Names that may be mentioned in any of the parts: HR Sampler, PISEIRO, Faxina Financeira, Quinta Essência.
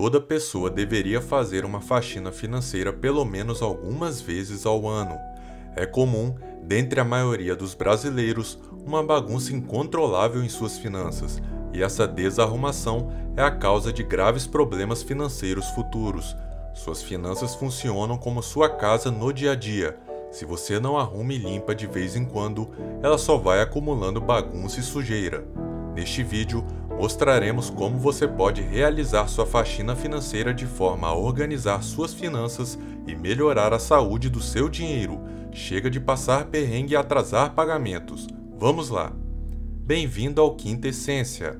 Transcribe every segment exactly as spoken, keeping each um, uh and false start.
Toda pessoa deveria fazer uma faxina financeira pelo menos algumas vezes ao ano. É comum, dentre a maioria dos brasileiros, uma bagunça incontrolável em suas finanças, e essa desarrumação é a causa de graves problemas financeiros futuros. Suas finanças funcionam como sua casa no dia a dia. Se você não arruma e limpa de vez em quando, ela só vai acumulando bagunça e sujeira. Neste vídeo, mostraremos como você pode realizar sua faxina financeira de forma a organizar suas finanças e melhorar a saúde do seu dinheiro. Chega de passar perrengue e atrasar pagamentos. Vamos lá! Bem-vindo ao Quinta Essência.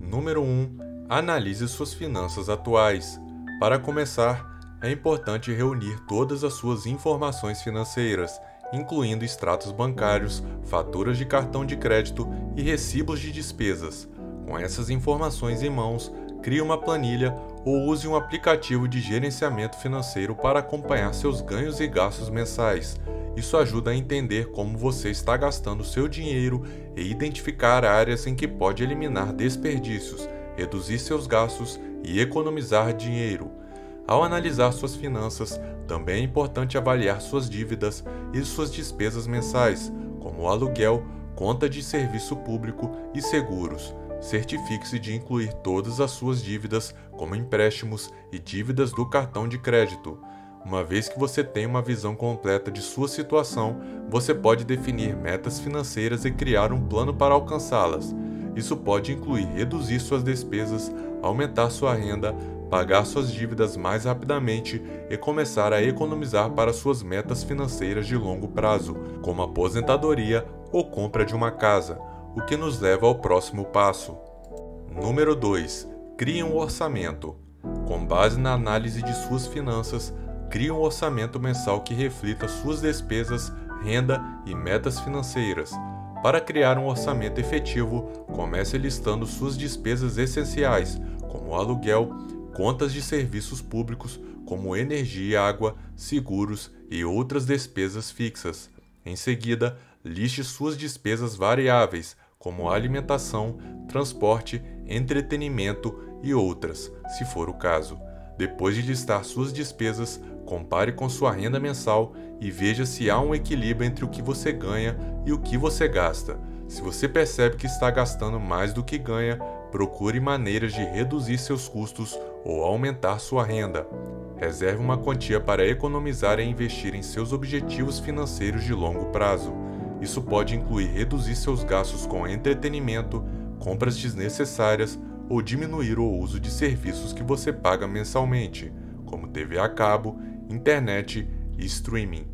Número um. Analise suas finanças atuais. Para começar, é importante reunir todas as suas informações financeiras, incluindo extratos bancários, faturas de cartão de crédito e recibos de despesas. Com essas informações em mãos, crie uma planilha ou use um aplicativo de gerenciamento financeiro para acompanhar seus ganhos e gastos mensais. Isso ajuda a entender como você está gastando seu dinheiro e identificar áreas em que pode eliminar desperdícios, reduzir seus gastos e economizar dinheiro. Ao analisar suas finanças, também é importante avaliar suas dívidas e suas despesas mensais, como aluguel, conta de serviço público e seguros. Certifique-se de incluir todas as suas dívidas, como empréstimos e dívidas do cartão de crédito. Uma vez que você tem uma visão completa de sua situação, você pode definir metas financeiras e criar um plano para alcançá-las. Isso pode incluir reduzir suas despesas, aumentar sua renda, pagar suas dívidas mais rapidamente e começar a economizar para suas metas financeiras de longo prazo, como aposentadoria ou compra de uma casa, o que nos leva ao próximo passo. Número dois. Crie um orçamento. Com base na análise de suas finanças, crie um orçamento mensal que reflita suas despesas, renda e metas financeiras. Para criar um orçamento efetivo, comece listando suas despesas essenciais, como aluguel, contas de serviços públicos, como energia e água, seguros e outras despesas fixas. Em seguida, liste suas despesas variáveis, como alimentação, transporte, entretenimento e outras, se for o caso. Depois de listar suas despesas, compare com sua renda mensal e veja se há um equilíbrio entre o que você ganha e o que você gasta. Se você percebe que está gastando mais do que ganha, procure maneiras de reduzir seus custos ou aumentar sua renda. Reserve uma quantia para economizar e investir em seus objetivos financeiros de longo prazo. Isso pode incluir reduzir seus gastos com entretenimento, compras desnecessárias ou diminuir o uso de serviços que você paga mensalmente, como T V a cabo, internet e streaming.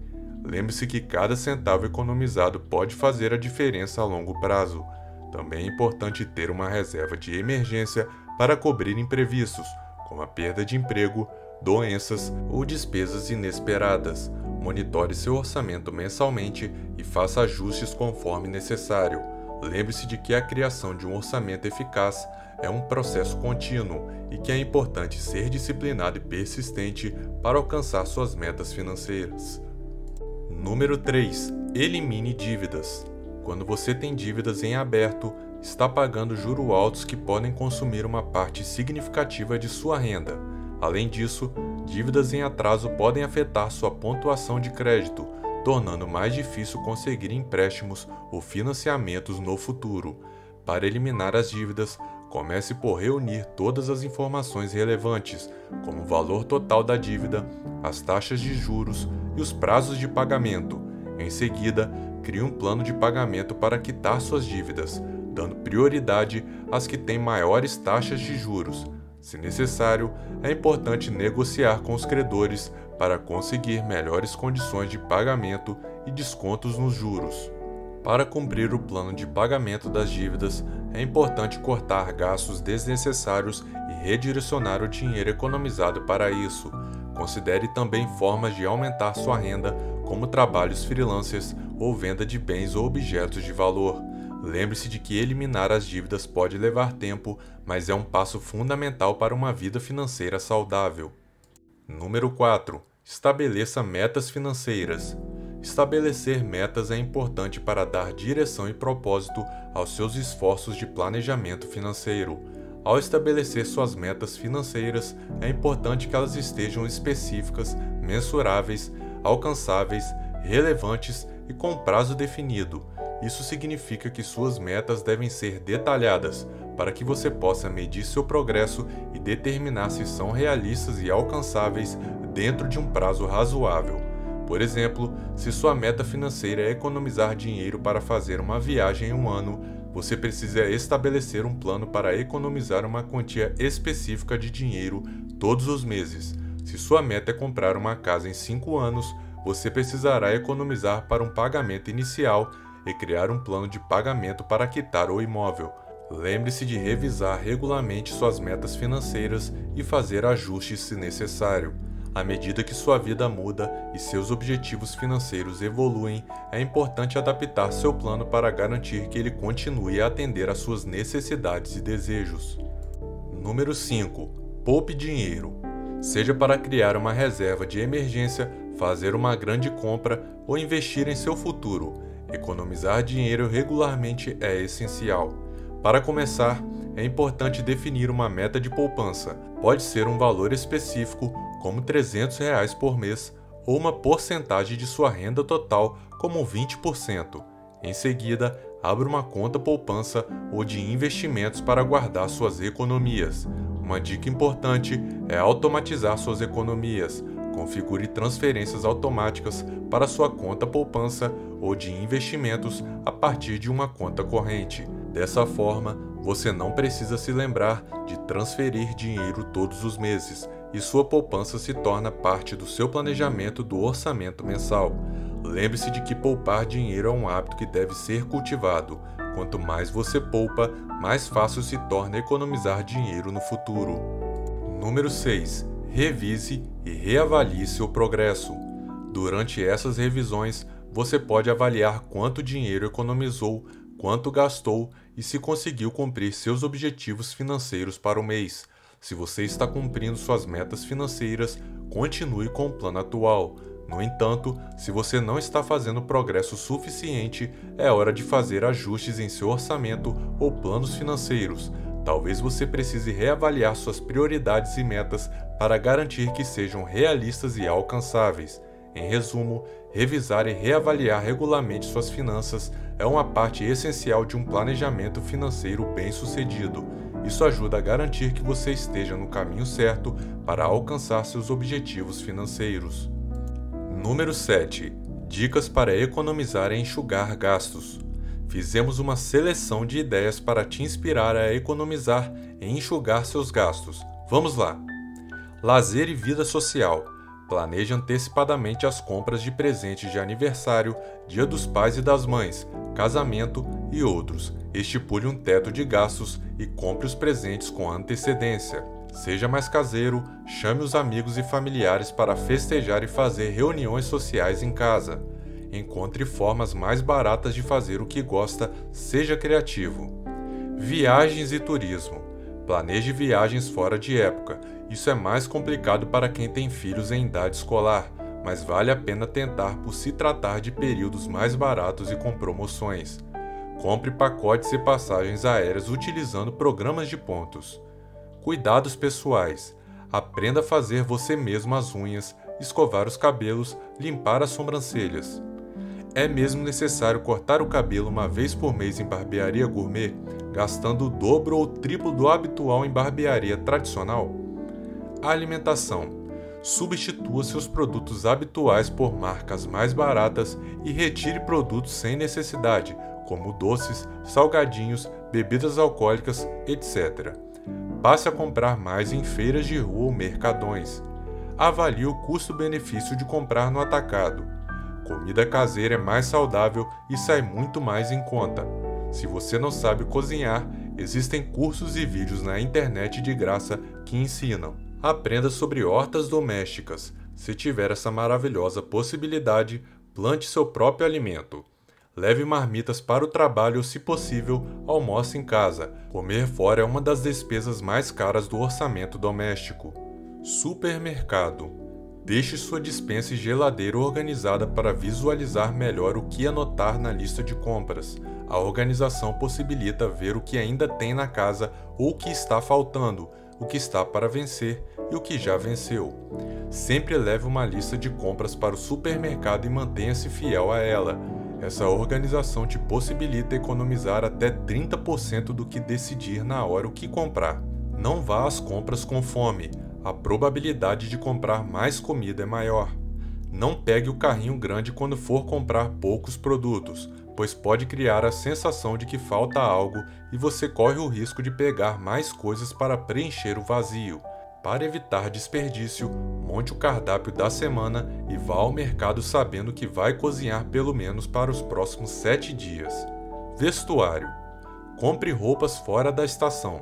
Lembre-se que cada centavo economizado pode fazer a diferença a longo prazo. Também é importante ter uma reserva de emergência para cobrir imprevistos, como a perda de emprego, doenças ou despesas inesperadas. Monitore seu orçamento mensalmente e faça ajustes conforme necessário. Lembre-se de que a criação de um orçamento eficaz é um processo contínuo e que é importante ser disciplinado e persistente para alcançar suas metas financeiras. Número três. Elimine dívidas. Quando você tem dívidas em aberto, está pagando juros altos que podem consumir uma parte significativa de sua renda. Além disso, dívidas em atraso podem afetar sua pontuação de crédito, tornando mais difícil conseguir empréstimos ou financiamentos no futuro. Para eliminar as dívidas, comece por reunir todas as informações relevantes, como o valor total da dívida, as taxas de juros e os prazos de pagamento. Em seguida, crie um plano de pagamento para quitar suas dívidas, dando prioridade às que têm maiores taxas de juros. Se necessário, é importante negociar com os credores para conseguir melhores condições de pagamento e descontos nos juros. Para cumprir o plano de pagamento das dívidas, é importante cortar gastos desnecessários e redirecionar o dinheiro economizado para isso. Considere também formas de aumentar sua renda, como trabalhos freelancers ou venda de bens ou objetos de valor. Lembre-se de que eliminar as dívidas pode levar tempo, mas é um passo fundamental para uma vida financeira saudável. Número quatro. Estabeleça metas financeiras. Estabelecer metas é importante para dar direção e propósito aos seus esforços de planejamento financeiro. Ao estabelecer suas metas financeiras, é importante que elas estejam específicas, mensuráveis, alcançáveis, relevantes e com prazo definido. Isso significa que suas metas devem ser detalhadas, para que você possa medir seu progresso e determinar se são realistas e alcançáveis dentro de um prazo razoável. Por exemplo, se sua meta financeira é economizar dinheiro para fazer uma viagem em um ano, você precisa estabelecer um plano para economizar uma quantia específica de dinheiro todos os meses. Se sua meta é comprar uma casa em cinco anos, você precisará economizar para um pagamento inicial e criar um plano de pagamento para quitar o imóvel. Lembre-se de revisar regularmente suas metas financeiras e fazer ajustes se necessário. À medida que sua vida muda e seus objetivos financeiros evoluem, é importante adaptar seu plano para garantir que ele continue a atender às suas necessidades e desejos. Número cinco. Poupe dinheiro. Seja para criar uma reserva de emergência, fazer uma grande compra ou investir em seu futuro, economizar dinheiro regularmente é essencial. Para começar, é importante definir uma meta de poupança. Pode ser um valor específico, como trezentos reais por mês, ou uma porcentagem de sua renda total, como vinte por cento. Em seguida, abra uma conta poupança ou de investimentos para guardar suas economias. Uma dica importante é automatizar suas economias. Configure transferências automáticas para sua conta poupança ou de investimentos a partir de uma conta corrente. Dessa forma, você não precisa se lembrar de transferir dinheiro todos os meses e sua poupança se torna parte do seu planejamento do orçamento mensal. Lembre-se de que poupar dinheiro é um hábito que deve ser cultivado. Quanto mais você poupa, mais fácil se torna economizar dinheiro no futuro. Número seis. Revise e reavalie seu progresso. Durante essas revisões, você pode avaliar quanto dinheiro economizou, quanto gastou e se conseguiu cumprir seus objetivos financeiros para o mês. Se você está cumprindo suas metas financeiras, continue com o plano atual. No entanto, se você não está fazendo progresso suficiente, é hora de fazer ajustes em seu orçamento ou planos financeiros. Talvez você precise reavaliar suas prioridades e metas para garantir que sejam realistas e alcançáveis. Em resumo, revisar e reavaliar regularmente suas finanças é uma parte essencial de um planejamento financeiro bem-sucedido. Isso ajuda a garantir que você esteja no caminho certo para alcançar seus objetivos financeiros. Número sete. Dicas para economizar e enxugar gastos. Fizemos uma seleção de ideias para te inspirar a economizar e enxugar seus gastos. Vamos lá! Lazer e vida social. Planeje antecipadamente as compras de presentes de aniversário, Dia dos Pais e das Mães, casamento e outros. Estipule um teto de gastos e compre os presentes com antecedência. Seja mais caseiro, chame os amigos e familiares para festejar e fazer reuniões sociais em casa. Encontre formas mais baratas de fazer o que gosta, seja criativo. Viagens e turismo. Planeje viagens fora de época. Isso é mais complicado para quem tem filhos em idade escolar, mas vale a pena tentar por se tratar de períodos mais baratos e com promoções. Compre pacotes e passagens aéreas utilizando programas de pontos. Cuidados pessoais. Aprenda a fazer você mesmo as unhas, escovar os cabelos, limpar as sobrancelhas. É mesmo necessário cortar o cabelo uma vez por mês em barbearia gourmet, gastando o dobro ou o triplo do habitual em barbearia tradicional? Alimentação. Substitua seus produtos habituais por marcas mais baratas e retire produtos sem necessidade, como doces, salgadinhos, bebidas alcoólicas, etcétera. Passe a comprar mais em feiras de rua ou mercadões. Avalie o custo-benefício de comprar no atacado. Comida caseira é mais saudável e sai muito mais em conta. Se você não sabe cozinhar, existem cursos e vídeos na internet de graça que ensinam. Aprenda sobre hortas domésticas. Se tiver essa maravilhosa possibilidade, plante seu próprio alimento. Leve marmitas para o trabalho ou, se possível, almoce em casa. Comer fora é uma das despesas mais caras do orçamento doméstico. Supermercado. Deixe sua despensa e geladeira organizada para visualizar melhor o que anotar na lista de compras. A organização possibilita ver o que ainda tem na casa ou o que está faltando, o que está para vencer e o que já venceu. Sempre leve uma lista de compras para o supermercado e mantenha-se fiel a ela. Essa organização te possibilita economizar até trinta por cento do que decidir na hora o que comprar. Não vá às compras com fome. A probabilidade de comprar mais comida é maior. Não pegue o carrinho grande quando for comprar poucos produtos, pois pode criar a sensação de que falta algo e você corre o risco de pegar mais coisas para preencher o vazio. Para evitar desperdício, monte o cardápio da semana e vá ao mercado sabendo que vai cozinhar pelo menos para os próximos sete dias. Vestuário. Compre roupas fora da estação.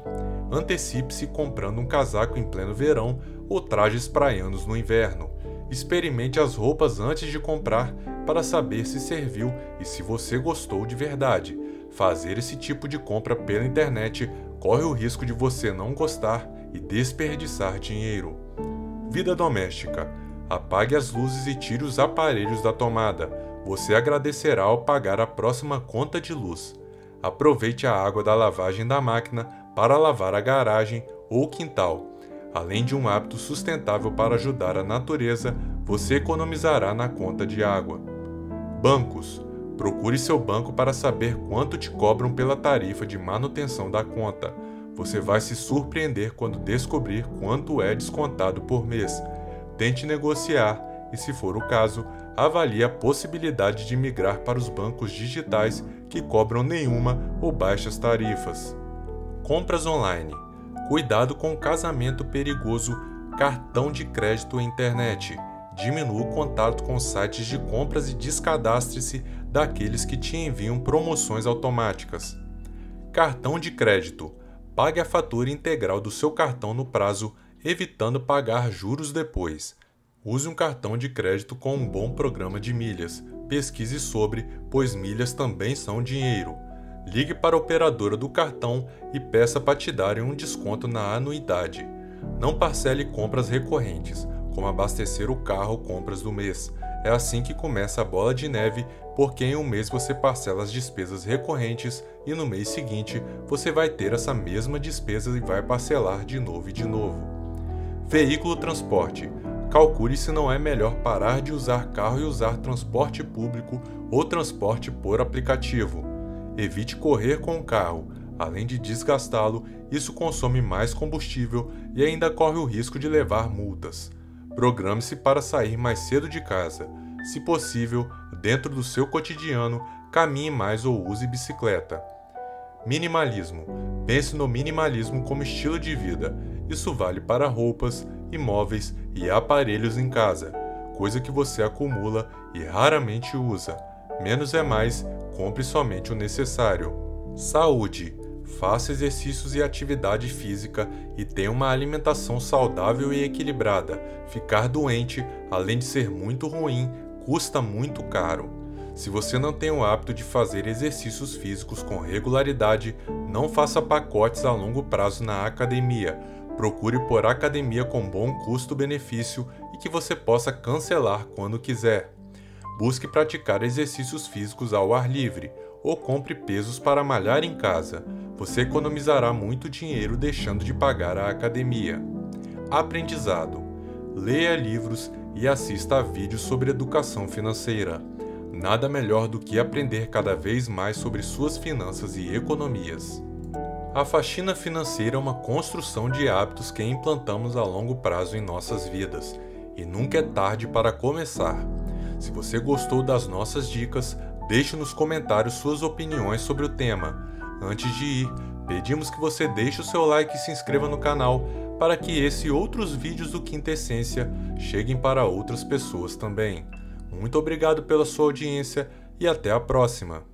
Antecipe-se comprando um casaco em pleno verão ou trajes praianos no inverno. Experimente as roupas antes de comprar para saber se serviu e se você gostou de verdade. Fazer esse tipo de compra pela internet corre o risco de você não gostar e desperdiçar dinheiro. Vida doméstica. Apague as luzes e tire os aparelhos da tomada. Você agradecerá ao pagar a próxima conta de luz. Aproveite a água da lavagem da máquina para lavar a garagem ou quintal. Além de um hábito sustentável para ajudar a natureza, você economizará na conta de água. Bancos. Procure seu banco para saber quanto te cobram pela tarifa de manutenção da conta. Você vai se surpreender quando descobrir quanto é descontado por mês. Tente negociar e, se for o caso, avalie a possibilidade de migrar para os bancos digitais que cobram nenhuma ou baixas tarifas. Compras online. Cuidado com o casamento perigoso, cartão de crédito e internet. Diminua o contato com sites de compras e descadastre-se daqueles que te enviam promoções automáticas. Cartão de crédito. Pague a fatura integral do seu cartão no prazo, evitando pagar juros depois. Use um cartão de crédito com um bom programa de milhas. Pesquise sobre, pois milhas também são dinheiro. Ligue para a operadora do cartão e peça para te darem um desconto na anuidade. Não parcele compras recorrentes, como abastecer o carro ou compras do mês. É assim que começa a bola de neve, porque em um mês você parcela as despesas recorrentes e no mês seguinte você vai ter essa mesma despesa e vai parcelar de novo e de novo. Veículo transporte. Calcule se não é melhor parar de usar carro e usar transporte público ou transporte por aplicativo. Evite correr com o carro. Além de desgastá-lo, isso consome mais combustível e ainda corre o risco de levar multas. Programe-se para sair mais cedo de casa. Se possível, dentro do seu cotidiano, caminhe mais ou use bicicleta. Minimalismo. Pense no minimalismo como estilo de vida. Isso vale para roupas, imóveis e aparelhos em casa, coisa que você acumula e raramente usa. Menos é mais, compre somente o necessário. Saúde. Faça exercícios e atividade física e tenha uma alimentação saudável e equilibrada. Ficar doente, além de ser muito ruim, custa muito caro. Se você não tem o hábito de fazer exercícios físicos com regularidade, não faça pacotes a longo prazo na academia. Procure por academia com bom custo-benefício e que você possa cancelar quando quiser. Busque praticar exercícios físicos ao ar livre, ou compre pesos para malhar em casa. Você economizará muito dinheiro deixando de pagar a academia. Aprendizado. Leia livros e assista a vídeos sobre educação financeira. Nada melhor do que aprender cada vez mais sobre suas finanças e economias. A faxina financeira é uma construção de hábitos que implantamos a longo prazo em nossas vidas, e nunca é tarde para começar. Se você gostou das nossas dicas, deixe nos comentários suas opiniões sobre o tema. Antes de ir, pedimos que você deixe o seu like e se inscreva no canal para que esse e outros vídeos do Quinta Essência cheguem para outras pessoas também. Muito obrigado pela sua audiência e até a próxima!